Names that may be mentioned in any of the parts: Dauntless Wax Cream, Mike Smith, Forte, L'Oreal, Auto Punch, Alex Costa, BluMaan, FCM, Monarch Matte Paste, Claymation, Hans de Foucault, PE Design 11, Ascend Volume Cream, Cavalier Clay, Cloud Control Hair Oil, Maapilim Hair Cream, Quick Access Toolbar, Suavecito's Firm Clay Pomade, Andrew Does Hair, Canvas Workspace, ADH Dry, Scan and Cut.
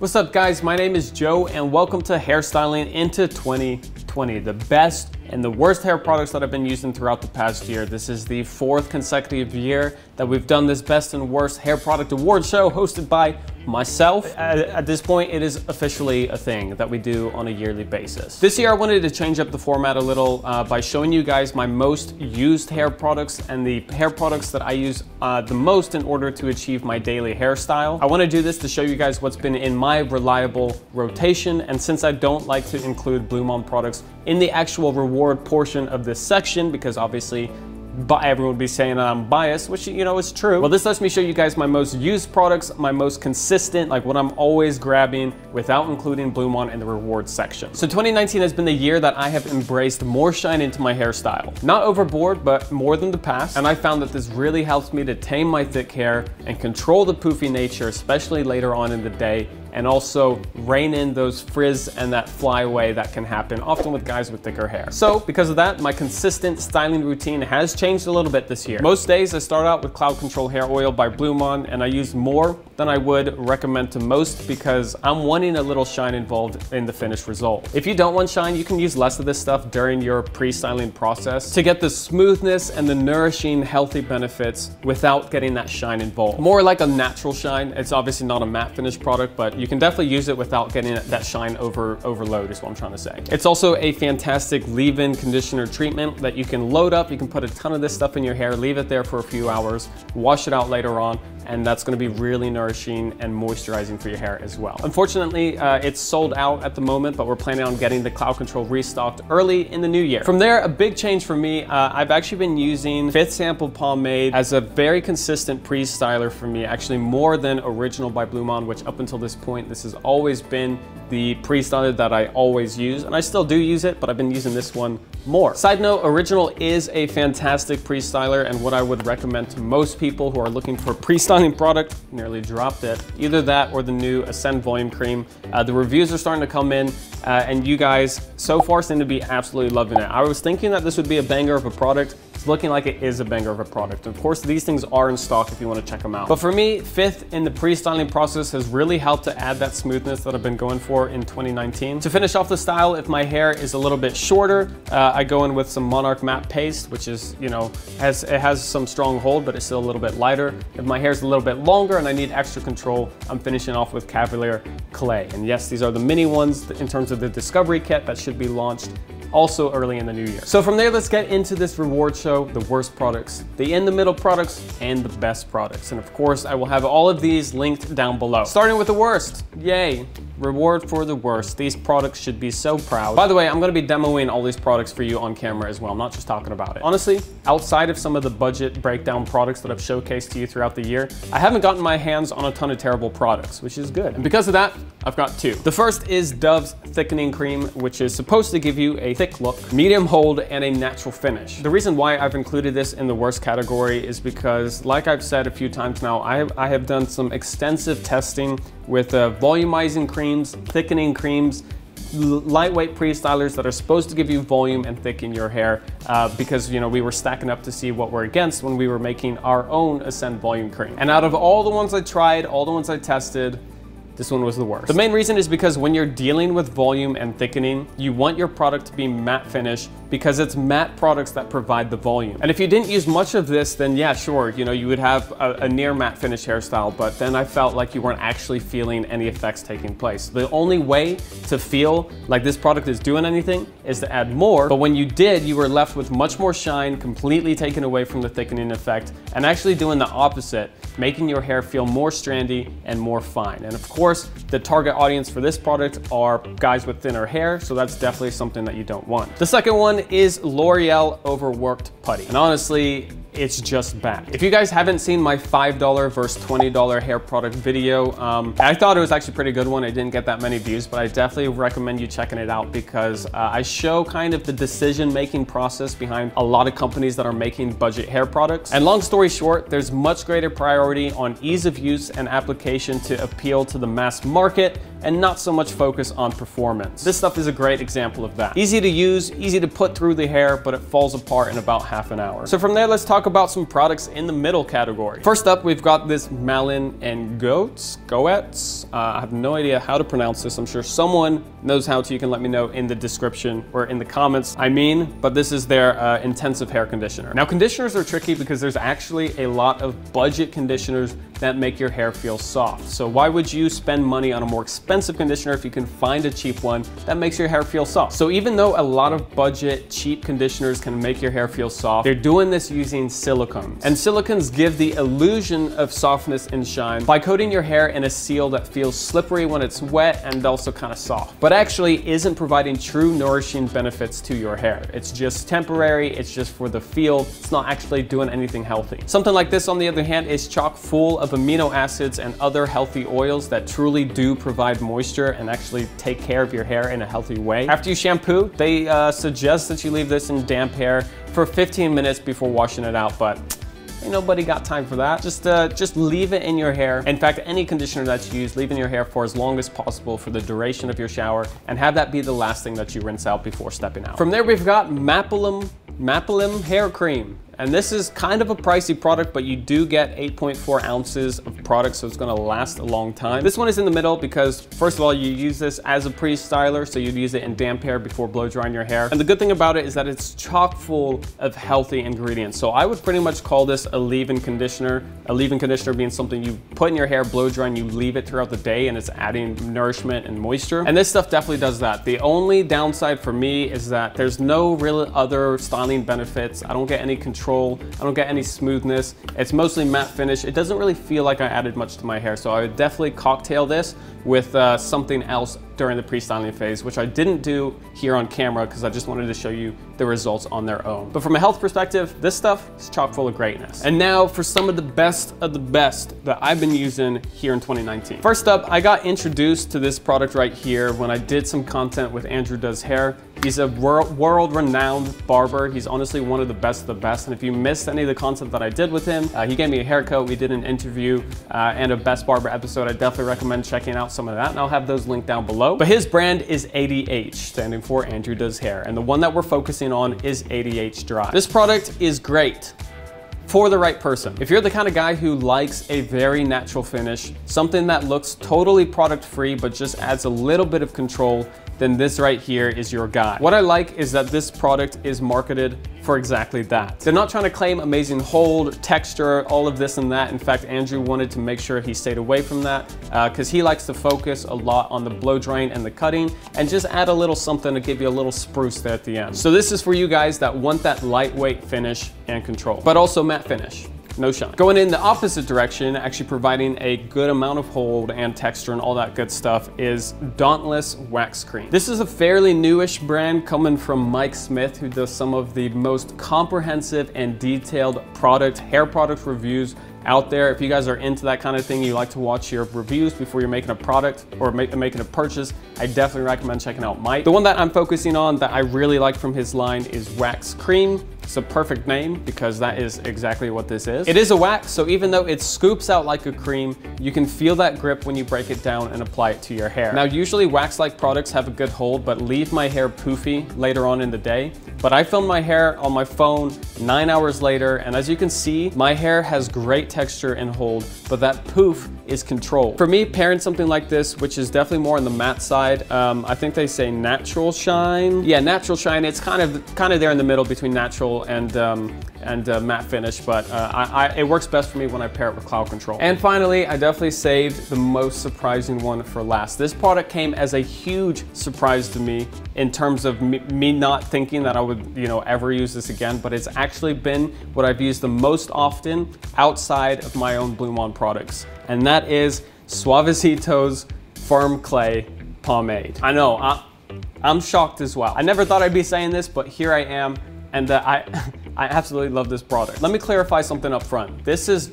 What's up guys, my name is Joe and welcome to Hairstyling into 2020, the best and the worst hair products that I've been using throughout the past year. This is the fourth consecutive year that we've done this best and worst hair product award show hosted by myself. At this point, it is officially a thing that we do on a yearly basis. This year, I wanted to change up the format a little by showing you guys my most used hair products and the hair products that I use the most in order to achieve my daily hairstyle. I want to do this to show you guys what's been in my reliable rotation. And since I don't like to include BluMaan products in the actual reward portion of this section, because obviously but everyone would be saying that I'm biased, which, you know, is true. Well, this lets me show you guys my most used products, my most consistent, like what I'm always grabbing without including BluMaan in the rewards section. So 2019 has been the year that I have embraced more shine into my hairstyle. Not overboard, but more than the past. And I found that this really helps me to tame my thick hair and control the poofy nature, especially later on in the day, and also rein in those frizz and that flyaway that can happen often with guys with thicker hair. So because of that, my consistent styling routine has changed a little bit this year. Most days I start out with Cloud Control Hair Oil by BluMaan, and I use more than I would recommend to most because I'm wanting a little shine involved in the finished result. If you don't want shine, you can use less of this stuff during your pre-styling process to get the smoothness and the nourishing, healthy benefits without getting that shine involved. More like a natural shine. It's obviously not a matte finish product, but you can definitely use it without getting that shine overload is what I'm trying to say. It's also a fantastic leave-in conditioner treatment that you can load up. You can put a ton of this stuff in your hair, leave it there for a few hours, wash it out later on, and that's gonna be really nourishing and moisturizing for your hair as well. Unfortunately, it's sold out at the moment, but we're planning on getting the Cloud Control restocked early in the new year. From there, a big change for me, I've actually been using Fifth Sample Pomade as a very consistent pre-styler for me, actually more than Original by BluMaan, which up until this point, this has always been the pre-styler that I always use, and I still do use it, but I've been using this one more. Side note, Original is a fantastic pre-styler and what I would recommend to most people who are looking for pre-styling product. Nearly dropped it. Either that or the new Ascend Volume Cream. The reviews are starting to come in and you guys so far seem to be absolutely loving it. I was thinking that this would be a banger of a product. It's looking like it is a banger of a product. Of course, these things are in stock if you want to check them out. But for me, Fifth in the pre-styling process has really helped to add that smoothness that I've been going for in 2019. To finish off the style, if my hair is a little bit shorter, I go in with some Monarch Matte Paste, which is, you know, it has some strong hold, but it's still a little bit lighter. If my hair's a little bit longer and I need extra control, I'm finishing off with Cavalier Clay. And yes, these are the mini ones in terms of the Discovery Kit that should be launched also early in the new year. So from there, let's get into this reward show, the worst products, the in the middle products, and the best products. And of course, I will have all of these linked down below. Starting with the worst, yay. Reward for the worst. These products should be so proud. By the way, I'm gonna be demoing all these products for you on camera as well. I'm not just talking about it. Honestly, outside of some of the budget breakdown products that I've showcased to you throughout the year, I haven't gotten my hands on a ton of terrible products, which is good. And because of that, I've got two. The first is Dove's Thickening Cream, which is supposed to give you a thick look, medium hold, and a natural finish. The reason why I've included this in the worst category is because, like I've said a few times now, I have done some extensive testing with volumizing creams, thickening creams, lightweight pre-stylers that are supposed to give you volume and thicken your hair because, you know, we were stacking up to see what we're against when we were making our own Ascend Volume Cream. And out of all the ones I tried, all the ones I tested, this one was the worst. The main reason is because when you're dealing with volume and thickening, you want your product to be matte finish because it's matte products that provide the volume. And if you didn't use much of this, then yeah, sure, you know, you would have a near matte finish hairstyle, but then I felt like you weren't actually feeling any effects taking place. The only way to feel like this product is doing anything is to add more, but when you did, you were left with much more shine, completely taken away from the thickening effect, and actually doing the opposite, making your hair feel more strandy and more fine. And of course, the target audience for this product are guys with thinner hair, so that's definitely something that you don't want. The second one is L'Oreal Overworked Putty. And honestly, it's just bad. If you guys haven't seen my $5 versus $20 hair product video, I thought it was actually a pretty good one. I didn't get that many views, but I definitely recommend you checking it out because I show kind of the decision-making process behind a lot of companies that are making budget hair products. And long story short, there's much greater priority on ease of use and application to appeal to the mass market and not so much focus on performance. This stuff is a great example of that. Easy to use, easy to put through the hair, but it falls apart in about half an hour. So from there, let's talk talk about some products in the middle category. First up, we've got this Malin & Goetz. I have no idea how to pronounce this. I'm sure someone knows how to. You can let me know in the description or in the comments. But this is their intensive hair conditioner. Now, conditioners are tricky because there's actually a lot of budget conditioners that make your hair feel soft. So why would you spend money on a more expensive conditioner if you can find a cheap one that makes your hair feel soft? So even though a lot of budget cheap conditioners can make your hair feel soft, they're doing this using silicones. And silicones give the illusion of softness and shine by coating your hair in a seal that feels slippery when it's wet and also kind of soft, but actually isn't providing true nourishing benefits to your hair. It's just temporary, it's just for the feel, it's not actually doing anything healthy. Something like this, on the other hand, is chock full of amino acids and other healthy oils that truly do provide moisture and actually take care of your hair in a healthy way. After you shampoo, they suggest that you leave this in damp hair for 15 minutes before washing it out, but ain't nobody got time for that. Just leave it in your hair. In fact, any conditioner that you use, leave in your hair for as long as possible for the duration of your shower, and have that be the last thing that you rinse out before stepping out. From there, we've got Maapilim Hair Cream. And this is kind of a pricey product, but you do get 8.4 ounces of product, so it's gonna last a long time. This one is in the middle because, first of all, you use this as a pre-styler, so you'd use it in damp hair before blow drying your hair. And the good thing about it is that it's chock full of healthy ingredients. So I would pretty much call this a leave-in conditioner. A leave-in conditioner being something you put in your hair, blow dry, and you leave it throughout the day, and it's adding nourishment and moisture. And this stuff definitely does that. The only downside for me is that there's no real other styling benefits. I don't get any control. I don't get any smoothness. It's mostly matte finish. It doesn't really feel like I added much to my hair, so I would definitely cocktail this with something else during the pre-styling phase, which I didn't do here on camera because I just wanted to show you the results on their own. But from a health perspective, this stuff is chock full of greatness. And now for some of the best that I've been using here in 2019. First up, I got introduced to this product right here when I did some content with Andrew Does Hair. He's a world-renowned barber. He's honestly one of the best of the best. And if you missed any of the content that I did with him, he gave me a haircut, we did an interview and a Best Barber episode. I definitely recommend checking out some of that, and I'll have those linked down below. But his brand is ADH, standing for Andrew Does Hair. And the one that we're focusing on is ADH Dry. This product is great for the right person. If you're the kind of guy who likes a very natural finish, something that looks totally product-free but just adds a little bit of control, then this right here is your guy. What I like is that this product is marketed for exactly that. They're not trying to claim amazing hold, texture, all of this and that. In fact, Andrew wanted to make sure he stayed away from that because he likes to focus a lot on the blow drying and the cutting, and just add a little something to give you a little spruce there at the end. So this is for you guys that want that lightweight finish and control, but also matte finish. No shine. Going in the opposite direction, actually providing a good amount of hold and texture and all that good stuff, is Dauntless Wax Cream. This is a fairly newish brand coming from Mike Smith, who does some of the most comprehensive and detailed hair product reviews out there. If you guys are into that kind of thing, you like to watch your reviews before you're making a product or making a purchase, I definitely recommend checking out Mike. The one that I'm focusing on that I really like from his line is Wax Cream. It's a perfect name because that is exactly what this is. It is a wax, so even though it scoops out like a cream, you can feel that grip when you break it down and apply it to your hair. Now, usually wax-like products have a good hold, but leave my hair poofy later on in the day. But I filmed my hair on my phone 9 hours later, and as you can see, my hair has great texture and hold, but that poof is controlled. For me, pairing something like this, which is definitely more on the matte side, I think they say natural shine. Yeah, natural shine. It's kind of there in the middle between natural and matte finish, but it works best for me when I pair it with Cloud Control. And finally, I definitely saved the most surprising one for last. This product came as a huge surprise to me in terms of me not thinking that I would, you know, ever use this again, but it's actually been what I've used the most often outside of my own BluMaan products, and that is Suavecito's Firm Clay Pomade. I know, I'm shocked as well. I never thought I'd be saying this, but here I am. And I absolutely love this product. Let me clarify something up front. This is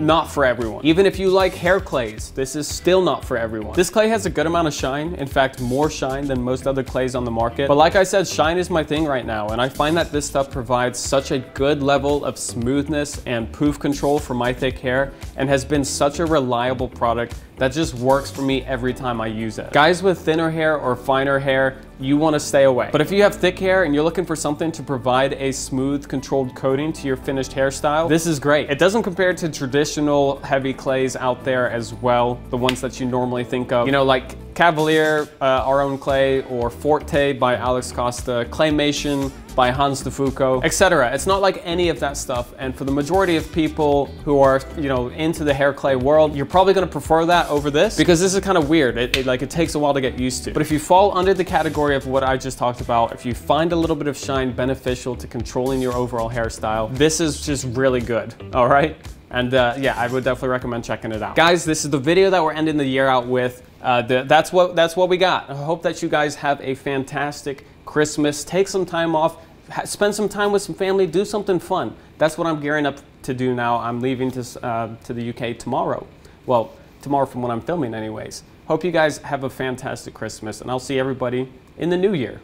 not for everyone. Even if you like hair clays, this is still not for everyone. This clay has a good amount of shine, in fact, more shine than most other clays on the market. But like I said, shine is my thing right now, and I find that this stuff provides such a good level of smoothness and poof control for my thick hair, and has been such a reliable product That just works for me every time I use it. Guys with thinner hair or finer hair, you want to stay away. But if you have thick hair and you're looking for something to provide a smooth, controlled coating to your finished hairstyle, this is great. It doesn't compare to traditional heavy clays out there as well, the ones that you normally think of, you know, like Cavalier, Our Own Clay, or Forte by Alex Costa, Claymation by Hans de Foucault, etc. It's not like any of that stuff, and for the majority of people who are, you know, into the hair clay world, you're probably gonna prefer that over this, because this is kind of weird. It takes a while to get used to. But if you fall under the category of what I just talked about, if you find a little bit of shine beneficial to controlling your overall hairstyle, this is just really good, all right? And yeah, I would definitely recommend checking it out. Guys, this is the video that we're ending the year out with. That's what we got. I hope that you guys have a fantastic Christmas. Take some time off, spend some time with some family, do something fun. That's what I'm gearing up to do now. I'm leaving to the UK tomorrow. Well, tomorrow from when I'm filming anyways. Hope you guys have a fantastic Christmas, and I'll see everybody in the new year.